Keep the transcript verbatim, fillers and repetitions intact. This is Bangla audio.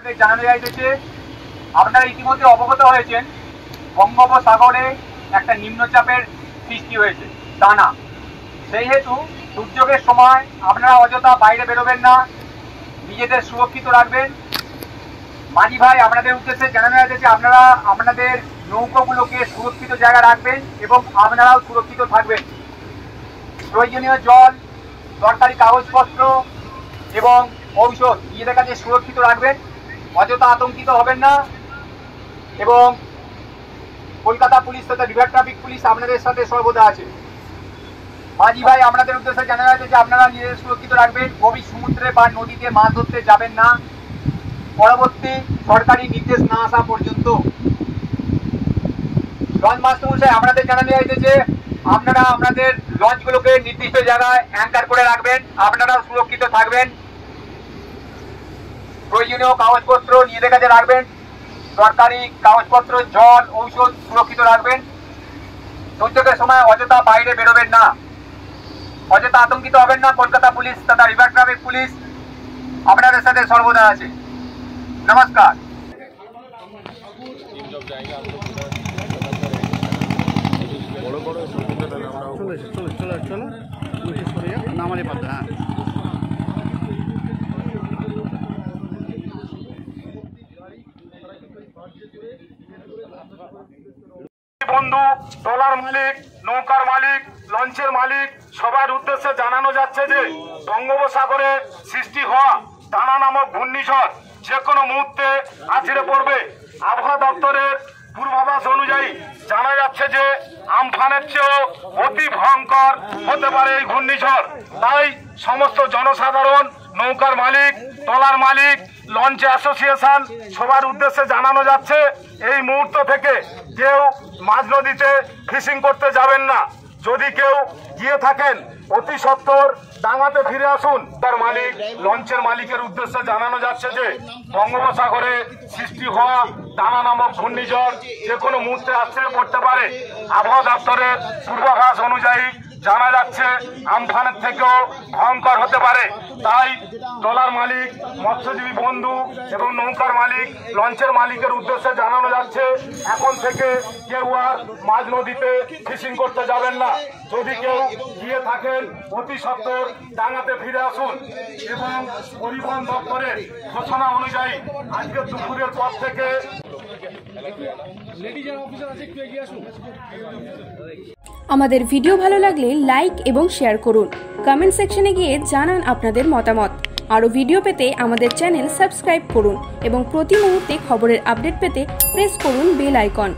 আপনারা ইতিমধ্যে অবগত হয়েছেন বঙ্গোপসাগরে একটা নিম্নচাপের সৃষ্টি হয়েছে দানা। সেই হেতু দুর্যোগের সময় আপনারা অযথা বাইরে বেরোবেন না, নিজেদের সুরক্ষিত রাখবেন। মাঝি ভাই আপনাদের উদ্দেশ্যে জানানো হয়েছে আপনারা আপনাদের নৌকাগুলোকে সুরক্ষিত জায়গা রাখবেন এবং আপনারাও সুরক্ষিত থাকবেন। প্রয়োজনীয় জল, দরকারি কাগজপত্র এবং ঔষধ নিজেদের কাছে সুরক্ষিত রাখবেন, অযথা আতঙ্কিত হবেন না। এবং কলকাতা পুলিশ তথা বিভাগ ট্রাফিক পুলিশ আপনাদের সাথে সর্বদা আছে। মাঝি ভাই আপনাদের উদ্দেশ্যে জানানো হয়েছে যে আপনারা নিজেদের সুরক্ষিত রাখবেন, গভীর সমুদ্রে বা নদীতে মাছ ধরতে যাবেন না পরবর্তী সরকারি নির্দেশ না আসা পর্যন্ত। লঞ্চ মাস্টারমশাই আপনাদের জানানো হয়েছে যে আপনারা আপনাদের লঞ্চগুলোকে নির্দিষ্ট জায়গায় অ্যাঙ্কার করে রাখবেন, আপনারা সুরক্ষিত থাকবেন। প্রয়োজনীয় কাগজপত্র নিজেদের কাছে রাখবেন, সরকারি কাগজপত্র, জল, ঔষধ সুরক্ষিত রাখবেন। দুর্যোগের সময় অযথা বাইরে বেরোবেন না, অযথা আতঙ্কিত হবেন না। কলকাতা পুলিশ তথা রিভার ট্রাফিক পুলিশ আপনাদের সাথে সর্বদা আছে। নমস্কার। বন্ধু, ট্রলার মালিক, নৌকার মালিক, লঞ্চের মালিক সবার উদ্দেশ্যে জানানো যাচ্ছে যে বঙ্গোপসাগরে সৃষ্টি হওয়া দানা নামক ঘূর্ণিঝড় যে কোনো মুহূর্তে আছড়ে পড়বে। আবহাওয়া দপ্তরের পূর্বাভাস অনুযায়ী জানা যাচ্ছে যে আমফানের চেয়েও অতি ভয়ঙ্কর হতে পারে এই ঘূর্ণিঝড়। তাই সমস্ত জনসাধারণ, নৌকার মালিক, ট্রলার মালিক, লঞ্চ অ্যাসোসিয়েশন সবার উদ্দেশ্যে জানানো যাচ্ছে এই মুহূর্ত থেকে কেউ মাঝ নদীতে ফিশিং করতে যাবেন না। যদি কেউ গিয়ে থাকেন অতি সত্বর ডাঙাতে ফিরে আসুন। তার মালিক, লঞ্চের মালিকের উদ্দেশ্যে জানানো যাচ্ছে যে বঙ্গোপসাগরে সৃষ্টি হওয়া দানা নামক ঘূর্ণিঝড় যে কোনো মুহূর্তে আছড়ে পড়তে পারে। আবহাওয়া দপ্তরের পূর্বাভাস অনুযায়ী জানা যাচ্ছে আমফানের থেকেও ভয়ঙ্কর হতে পারে। তাই ট্রলার মালিক, মৎস্যজীবী বন্ধু এবং নৌকার মালিক, লঞ্চের মালিকের উদ্দেশ্যে জানানো যাচ্ছে এখন থেকে কেউ আর মাঝ নদীতে ফিশিং করতে যাবেন না। যদি কেউ গিয়ে থাকেন অতি সত্বর ডাঙাতে ফিরে আসুন। এবং পরিবহন দপ্তরের ঘোষণা অনুযায়ী আজকে দুপুরের পর থেকে আমাদের ভিডিও ভালো লাগলে লাইক এবং শেয়ার করুন। কমেন্ট সেকশনে গিয়ে জানান আপনাদের মতামত। আরও ভিডিও পেতে আমাদের চ্যানেল সাবস্ক্রাইব করুন এবং প্রতি মুহূর্তে খবরের আপডেট পেতে প্রেস করুন বেল আইকন।